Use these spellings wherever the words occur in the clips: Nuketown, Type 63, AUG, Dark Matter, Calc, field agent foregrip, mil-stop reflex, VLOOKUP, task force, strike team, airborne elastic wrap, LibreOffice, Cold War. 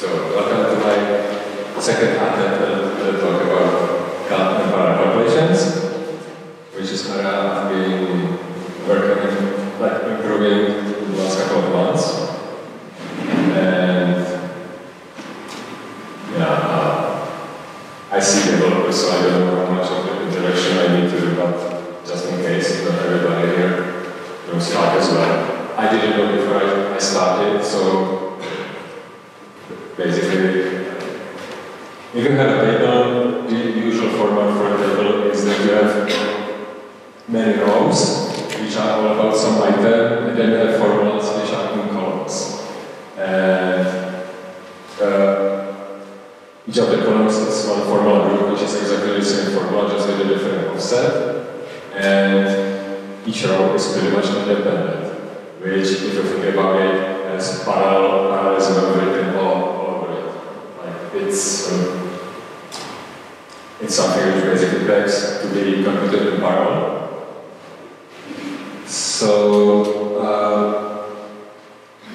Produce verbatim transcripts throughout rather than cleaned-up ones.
So welcome to my second part that will we'll talk about Calc and para calculations, which is around being working in like improving the last couple of months. And yeah, uh, I see developers, so I don't know how much of the interaction I need to do, but just in case, not everybody here knows Calc as well. I didn't know before I started, so basically, if you have a table, the usual format for a table is that you have many rows, which are all about some item, and then you have formulas which are in columns. And uh, each of the columns is one formula group, which is exactly the same formula, just with a different offset. And each row is pretty much independent, which, if you think about it, as parallel parallelism written all. It's, um, it's something which basically begs to be computed in parallel. So uh,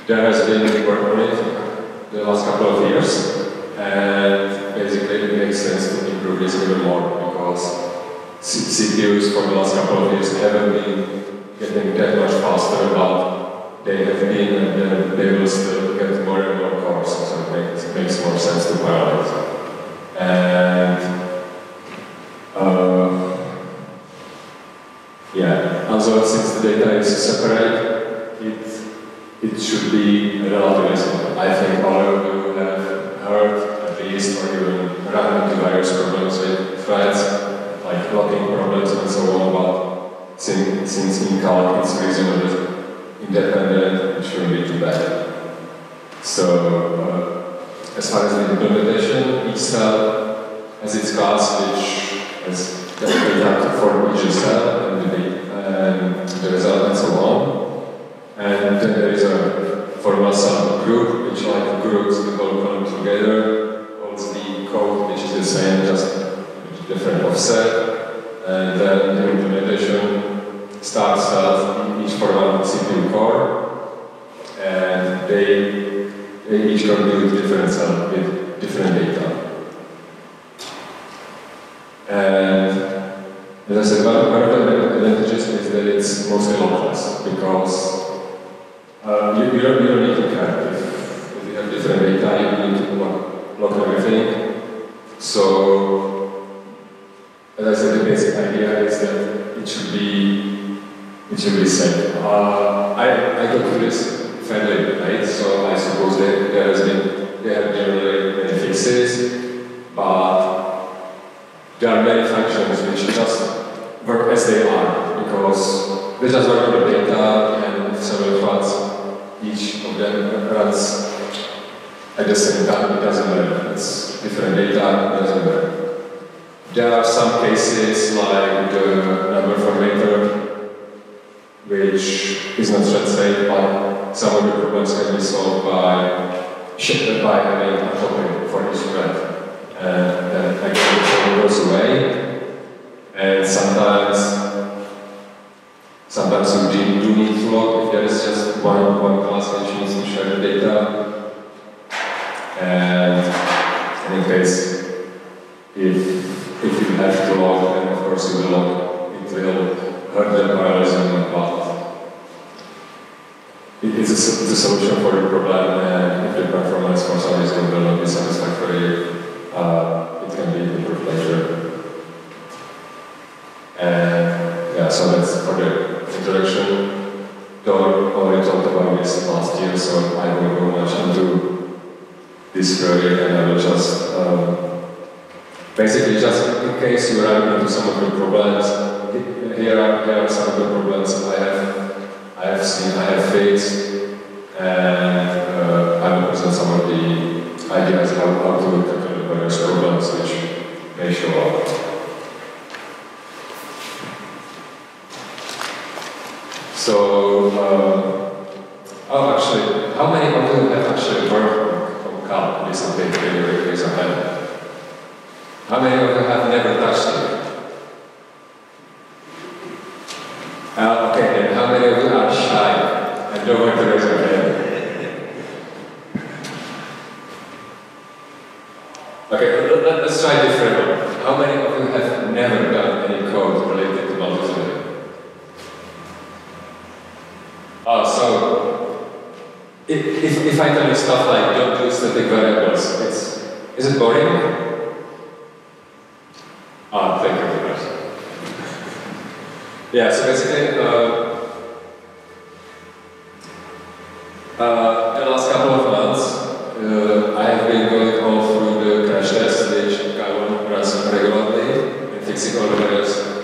there has been work on it the last couple of years, and basically it makes sense to improve this even more because C P Us for the last couple of years haven't been getting that much faster, but they have been and uh, they will still get more and more cores, so it makes more sense to parallelize. And uh, yeah, also since the data is separate, it it should be relatively simple. I think all of you have heard at least, or even run into various problems with threads, like locking problems and so on. But since since in Calc it's reasonably independent, it shouldn't be too bad. So, uh, as far as the implementation, each cell has its class which has data for each cell and the, and the result and so on. And then there is a formal cell group which like groups the whole column together, holds the code which is the same, just different offset. And then the implementation starts at each formal C P U core, and they They each compute different cells with different data. And as I said, one of the advantages is that it's mostly localized because uh, you, you, don't, you don't need to care. If, if you have different data, you need to lock, lock everything. So, as I said, the basic idea is that it should be, it should be safe. Uh, I, I go through this fairly late, so I suppose that there has been there have generally many fixes, but there are many functions which just work as they are because they just work on the data and several threads. Each of them runs at the same time. It doesn't matter. It's different data. It doesn't matter. There are some cases like the number formatter, which is not translated by. Some of the problems can be solved by shifted by having a topic for each thread, and then actually the problem goes away. And sometimes, sometimes you do need to log if there is just one one class which needs to share the data. And, and in case, if if you have to log, then of course you will log. It will hurt the parallelism, but it's a, it's a solution for the problem, and if the performance for some reason will not be satisfactory, uh, it can be improved later. And yeah, so that's for the introduction. Don't already talked about this last year, so I won't go much into this project, and I will just um, basically just in case you run into some of the problems. Here are here are some of the problems I have. I have seen, I have fixed, and uh, I will present some of the ideas how, how to look at the various problems which may show up. So, um, oh, actually, how many of you have actually worked on Calc recently? Can you raise a hand? How many of you have never touched it? Uh, okay, and how many of you are shy and don't want to raise your hand? Okay, let's try a different one. How many of you have never done any code related to multi-threading? Oh, so if, if, if I tell you stuff like don't do static variables, it's is it boring? Ah, oh, thank you very much. Yeah, so basically, uh, uh, the last couple of months, uh, I have been going all through the crash test, which Calc runs regularly, and fixing all the various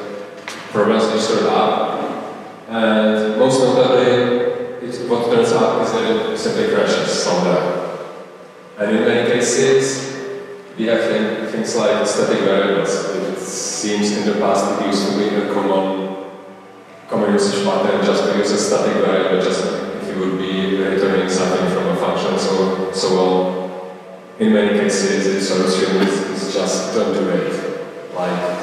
problems which turn up. And most notably, it, what turns up is that it simply crashes somewhere. And in many cases, we have things like static variables. It seems in the past it used to be a common, common usage pattern just to use a static variable, just if you would be returning something from a function. So, so well, in many cases, it sort of is just don't do it. Like,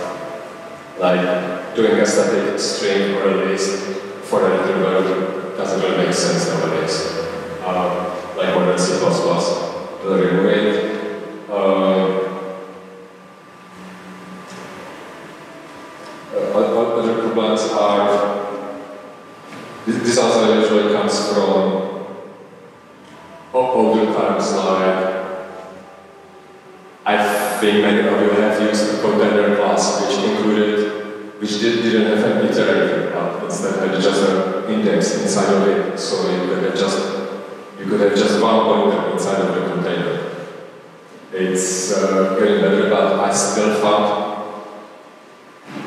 like doing a static string or a list for a variable doesn't really make sense nowadays. Um, like what in C plus plus, they'll remove it. Uh, other problems are, this, this also usually comes from older times, like I think many of you have used a container class which included, which did, didn't have an iterator, but instead had just an index inside of it, so you could have just, you could have just one pointer inside of the container. It's uh, getting better, but I still found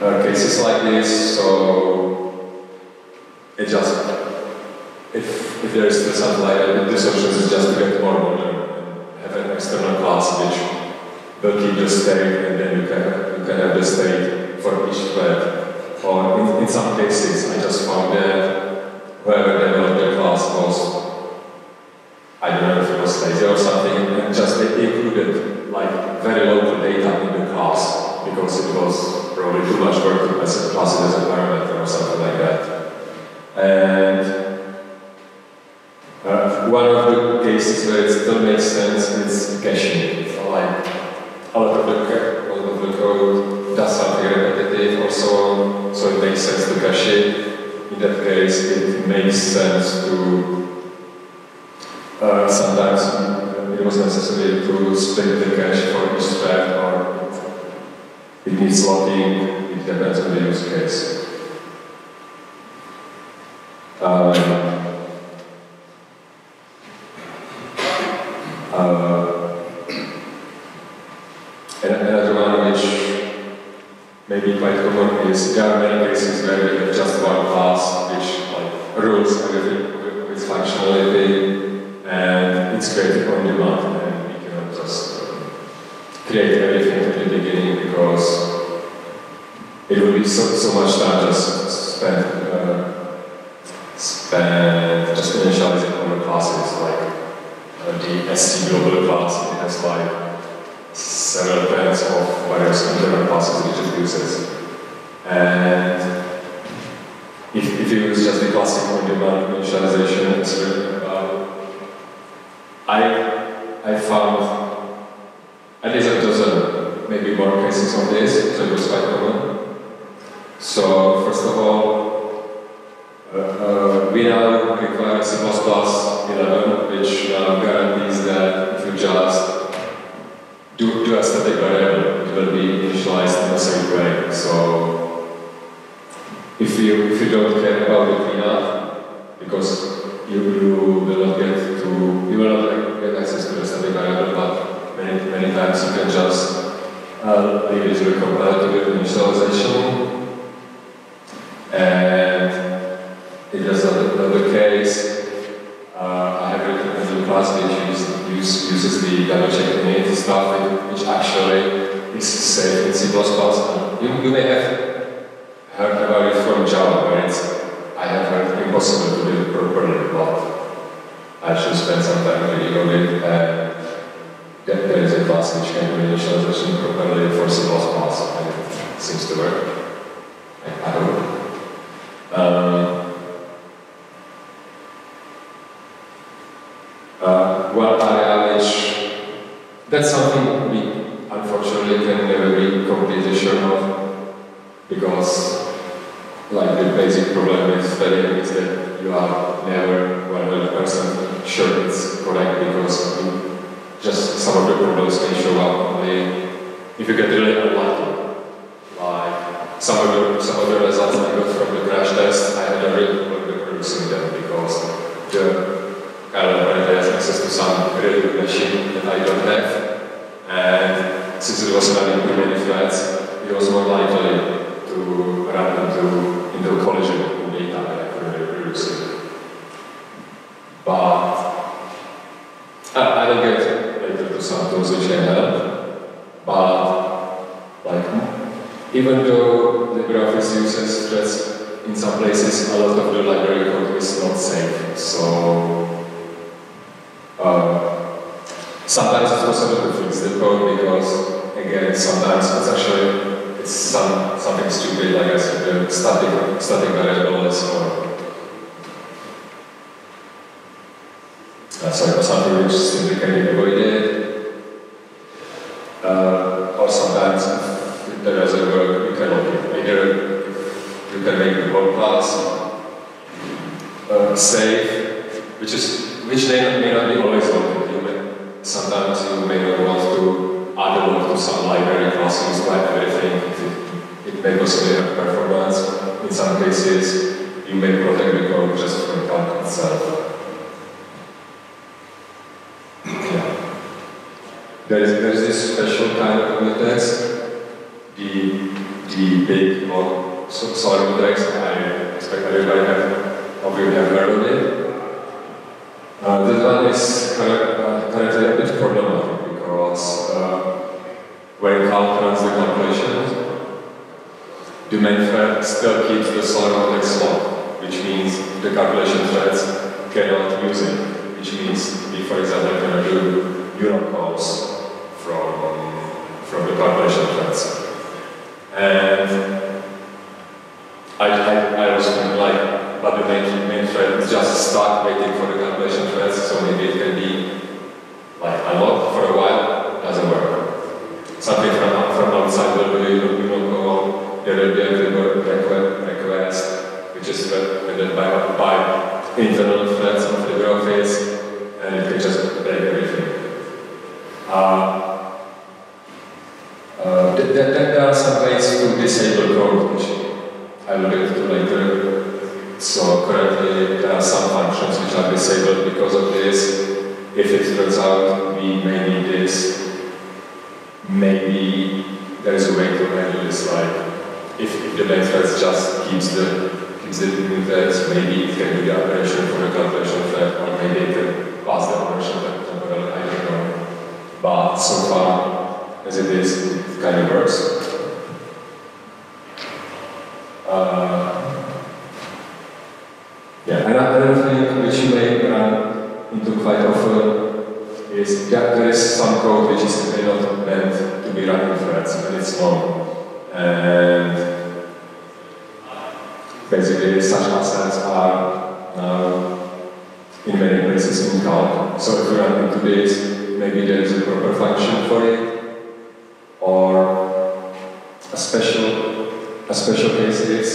uh, cases like this, so it just, if, if there is still something like that, the solution is just to get more modern and have an external class which will keep the state, and then you can, you can have the state for each thread. Or in, in some cases, I just found that whoever developed the class was, I don't know if it was lazy or something, and just they included like very local data in the class because it was probably too much work to pass a class as a parameter or something like that. And uh, one of the cases where it still makes sense is caching. So, like a lot of the, a lot of the code does something repetitive or so on, so it makes sense to cache it. In that case, it makes sense to Uh, sometimes it was necessary to split the cache for each thread, or it needs locking, it depends on the use case. Um, uh, another one which may be quite common is there are many cases where we have just one class which like rules everything with functionality. And it's created on demand, and we cannot just um, create everything at the beginning because it would be so, so much time just spent, uh, spent just initializing all the classes, like uh, the S C global class. It has like several pairs of various internal classes which it uses. And if, if you use just the classic on demand initialization, it's really, I, I found at least a dozen, maybe more cases on this, so it was quite common. So, first of all, uh, uh, we now require C plus plus eleven, which uh, guarantees that if you just do, do a static variable, it will be initialized in the same way. So, if you, if you don't care about it enough, because You, you will not get to, you will not get access to the static variable, but many, many times you can just uh, leave it to the compiler to do initialization. And if that's not, not the case, uh, I have written a class which use, use, uses the double check init stuff, which actually is safe in C plus plus. You, you may have heard about it from Java, where it's I have heard impossible to do it properly, but I should spend some time reading on it, and then there is a class which can do initialization properly for C plus plus, and it seems to work. I hope. Um, uh, one area which, that's something we, I surely can never be completely shown off, because like the basic problem with studying is that you are never one hundred percent sure it's correct, because you just some of the problems can show up only if you get really unlucky. Like some of the, some of the results I got from the crash test, I had a real problem producing them because the calibrator has access to some really good machine that I don't have. And since it was running too many threads, it was more likely to run into, into collision with data that I could reproduce it. But uh, I will get later to some tools which can help. But like, even though LibreOffice uses threads in some places, a lot of the library code is not safe. So uh, sometimes it's possible to fix the code because, again, sometimes it's actually it's some, something stupid, like I said, the static, static variable is or uh, sorry, something which simply can be avoided. Uh, or sometimes if there is a work you can look it. Either you can make the whole class uh, safe, which is which may, may not be always wanted. Sometimes you may not want to add a lot to some library classrooms by everything. It, it may possibly have performance. In some cases, you may protect the code just from Calc itself. Yeah. There is there's this special kind of mutex, the the big or solid mutex. I expect everybody have of you have heard of it. Uh, this one is correct. Currently a bit problematic because uh, when Calc runs the calculation, the main thread still keeps the solar mutex locked, which means the calculation threads cannot use it. Which means we, for example, cannot do unit calls from from the calculation threads. And I I, I was thinking like, but the main main thread is just stuck waiting for the calculation threads, so maybe it can be like unlock for a while, doesn't work. Something from, from outside will be unlock call, there will be a request, request, which is handled by, by internal threads of LibreOffice, and you can just break everything. Uh, uh, th th there are some ways to disable code, which I will get to later. So currently there are some functions which are disabled because of this. If it turns out we may need this, maybe there is a way to handle this. Like, if, if the main thread just keeps the keeps the mutex, maybe it can do the operation for the calculation thread, or maybe it can pass the operation thread temporarily. I don't know. But so far, as it is, it kind of works. Uh, yeah, another thing which you may run into quite often is that there is some code which is simply not meant to be run in threads and it's long. And basically such assets are now in many places in Calc. So if you run into this, maybe there is a proper function for it, or a special a special case is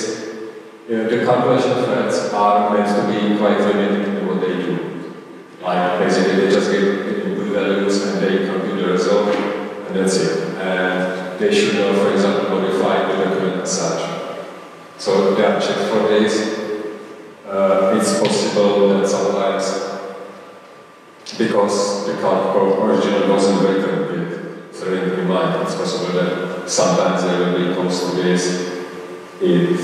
yeah, the calculation threads are meant to be quite limited in what they do. Like, basically, they just give input values and they compute the result, and that's it. And they should not, for example, modify the document as such. So, they are checked for this. Uh, it's possible that sometimes, because the Calc code originally wasn't written with threading in mind, it's possible that sometimes there will be comes to this, it,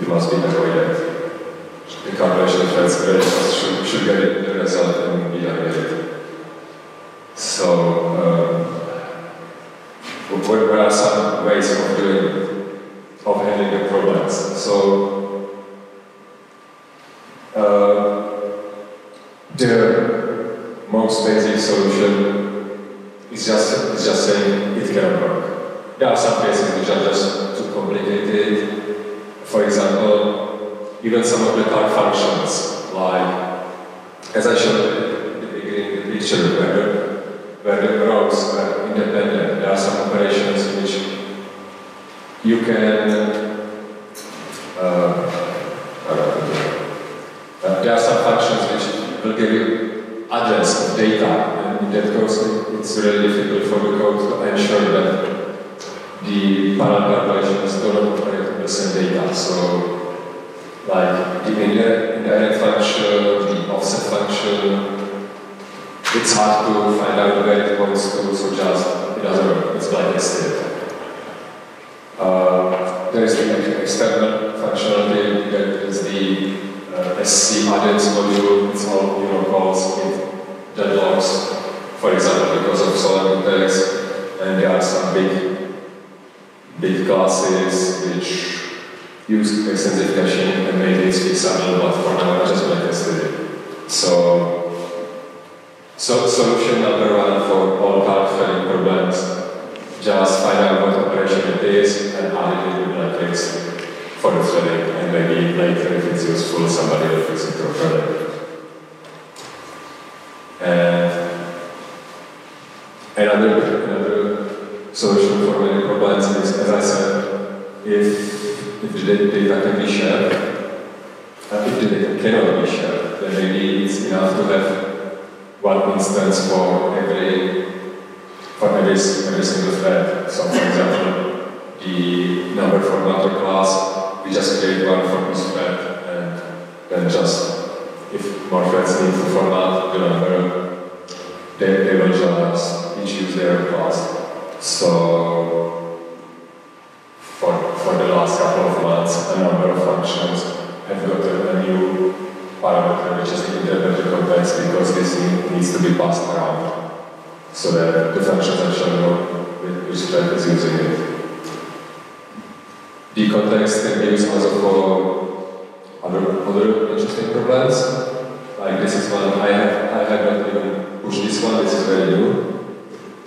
it must be avoided. The calculation threads should, should get it, the result and be updated. So, um, there are some ways of doing it, of handling the problems. So, uh, the most basic solution is just, is just saying it cannot work. There are some cases which are just too complicated. For example, even some of the Calc functions, like, as I showed at the beginning of the picture, where where the rows are independent. There are some operations which you can uh, uh, uh, there are some functions which will give you address of data, and in that case it's really difficult for the code to ensure that the parallel operations do not operate on the same data. So like the indirect function, the offset function, it's hard to find out where it points to, so just it doesn't work, it's blacklisted. Uh, there is the external functionality, there is the uh, S C add-ins module, it's all neural calls with deadlocks, for example, because of solid index, and there are some big, big classes which use extensive caching and made it fixable, but for now I just blacklisted it. So, So, solution number one for all Calc filling problems, just find out what operation it is and add it in blacklist for the filling, and maybe later if it's useful somebody will fix it properly. And another, another solution for many problems is, as I said, if, if the data can be shared, and if the data cannot be shared, then maybe it's enough to have one instance for every for every, every single thread. So, for example, the number formatter class, we just create one for each thread, and then just if more threads need to format the number, they, they will just each use their class. So, for for the last couple of months, a number of functions have gotten a new parameter which is the interpreter context, because this needs to be passed around so that the functions are shown which thread is using it. The context can be used also for other, other interesting problems. Like this is one I have I have not even pushed this one, this is very new.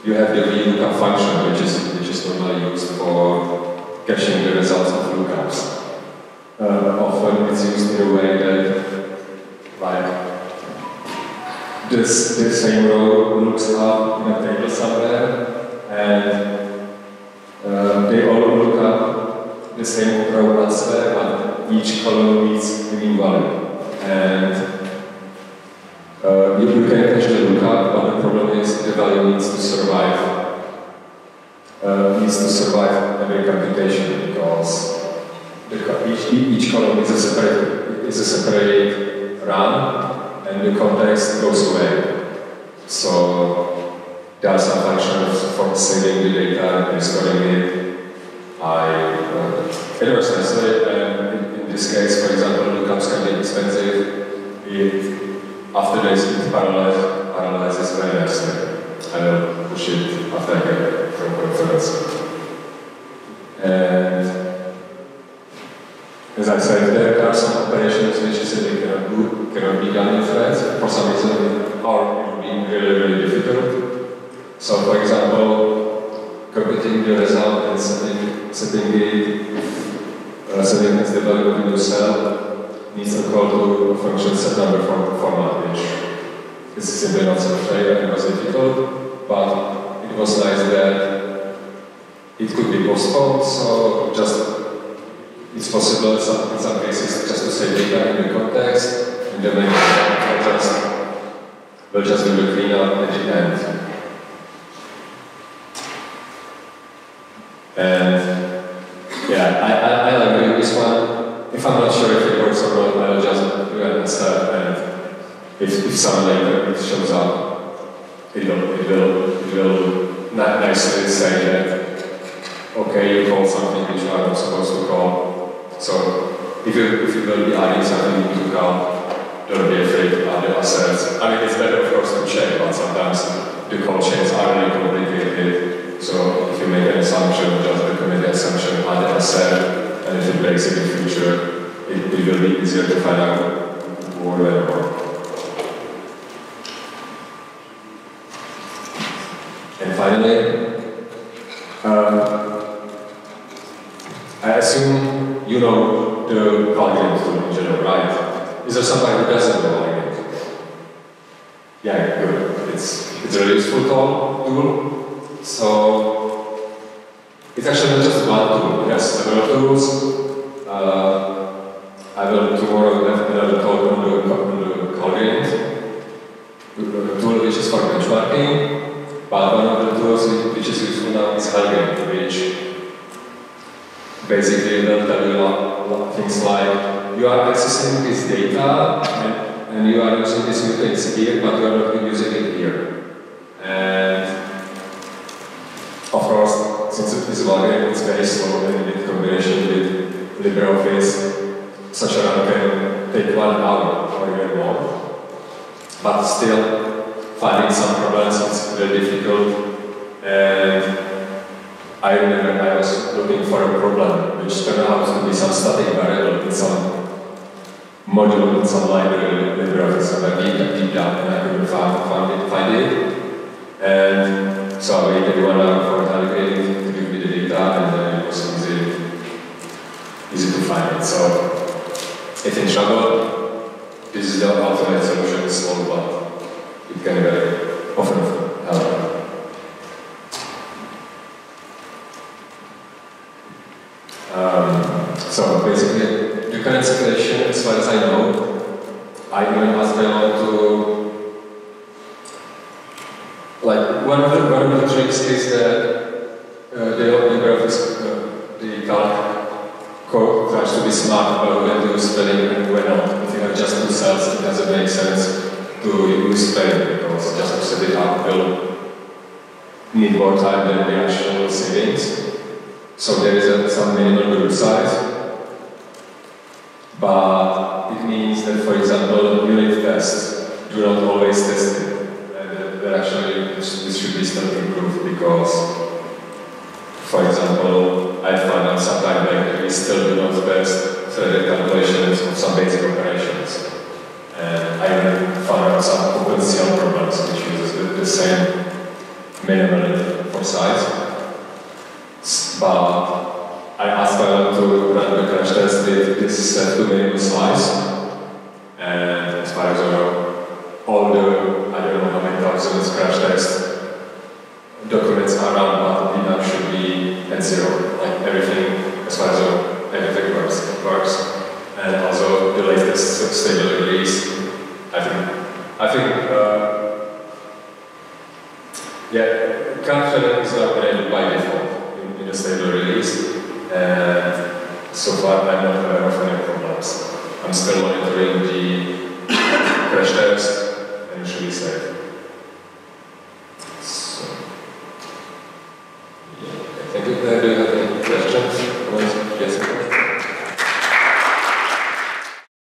You have the VLOOKUP function which is which is normally used for caching the results of lookups. Uh, often it's used in a way that like this, this same row looks up in a table somewhere, and uh, they all look up the same row elsewhere, but each column needs a new value. And uh, you can cache the lookup, but the problem is the value needs to survive. Uh, needs to survive every computation, because the, each, each column is a separate, is a separate run, and the context goes away. So there are some functions for saving the data and restoring it. I uh, it was necessary, and in this case, for example, lookups can be expensive. It after this it paralyzes paralyzes very nicely. I will push it after I get it from conference. And as I said, there are some operations which is simply cannot do, cannot be done in threads for some reason, or being really, really difficult. So, for example, computing the result and setting, setting it, uh, setting as the value of into cell needs a call to function set number form, format, which is simply not so fair and it was difficult, but it was nice that it could be postponed, so just. It's possible in some, in some cases just to save data in the context, and then we'll just, we'll just do the cleanup at the end. And yeah, I, I, I like doing this one. If I'm not sure if it works or not, I'll just do an step, and if, if some later it shows up, it will, it will, it will nicely say that, okay, you called something which I was supposed to call. So, if you, if you will be adding something to Calc, don't be afraid to add the assets. I mean, it's better, of course, to check, but sometimes the call chains are really complicated. So, if you make an assumption, just the committee assumption, add the asset, and if it breaks it in the future, it, it will be easier to find out more and more. And finally, um, I assume you know the Calc tool in general, right? Is there somebody who doesn't know it? Yeah, good. it's it's really useful tool. tool. So it's actually not just one tool. It has several tools. Uh, I will tomorrow have another tool on the, on the Colgate, a tool which is for benchmarking. But one of the tools which is useful now is Highgate, which basically will tell you a lot of things like you are accessing this data and and you are using these mutates here, but you are not using it here. And of course, since it is about it, it's very slow and in combination with LibreOffice, such a run can take one hour or even more. But still, finding some problems is very difficult. And I remember I was looking for a problem which turned out to be some static variable in some module in some library in LibreOffice, and I deep, deep down and I couldn't find, find it. And so I waited one hour for Calc to give me the data, and then it was easy, easy to find it. So if in trouble, this is the ultimate solution, it's small, but it can very often help. Um, so basically, the current situation, as far as I know, I even asked them how to, like, one of the, one of the tricks is that uh, they open the graphics, uh, the Calc code tries to be smart about when to use spelling and when not. If you have just two cells, it doesn't make sense to use spelling, because just to set it up will need more time than the actual savings. So there is a, some minimal group size. But it means that, for example, unit tests do not always test it. And uh, actually, this should be still improved because, for example, I found out sometime back that we still do not test threaded calculations of some basic operations. And I found out some potential problems which uses the, the same minimal for size. But I asked them to run the crash test with this set to minimum slice, and as far as I know, all the, I don't know how many thousands crash test documents are run, but the number should be at zero. Like everything, as far as I know, everything works. works. And also the latest stable release, I think. I think, uh, yeah, crash test is updated by default in, in the stable release. And so far, I'm not aware of any problems. I'm still monitoring the crash test, and it should be safe. So, yeah, okay. Thank you. Do you have any questions?